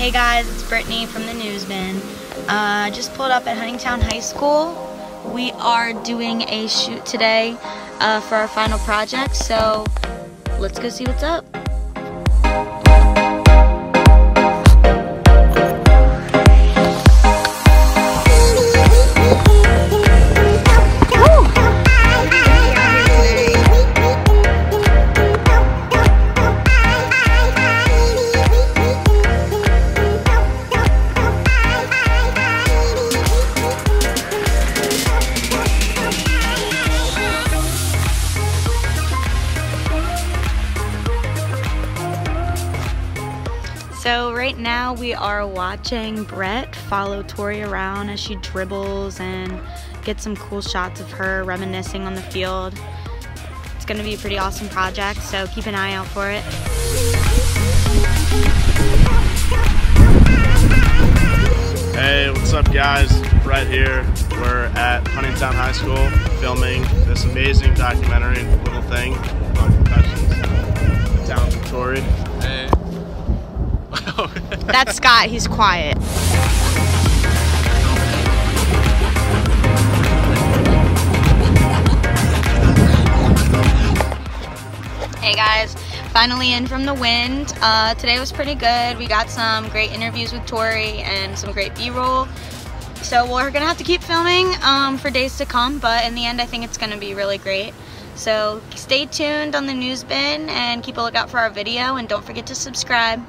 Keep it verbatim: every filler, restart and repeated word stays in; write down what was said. Hey guys, it's Brittany from the News Bin. Uh, just pulled up at Huntingtown High School. We are doing a shoot today uh, for our final project, so let's go see what's up. So right now we are watching Brett follow Tori around as she dribbles and get some cool shots of her reminiscing on the field. It's going to be a pretty awesome project, so keep an eye out for it. Hey, what's up guys? Brett here. We're at Huntingtown High School filming this amazing documentary, Little Thing, on concussions. Down to Tori. Hey. That's Scott, he's quiet. Hey guys, finally in from the wind. Uh, today was pretty good. We got some great interviews with Tori and some great B-roll. So we're gonna have to keep filming um, for days to come, but in the end I think it's gonna be really great. So stay tuned on the News Bin and keep a lookout for our video, and don't forget to subscribe.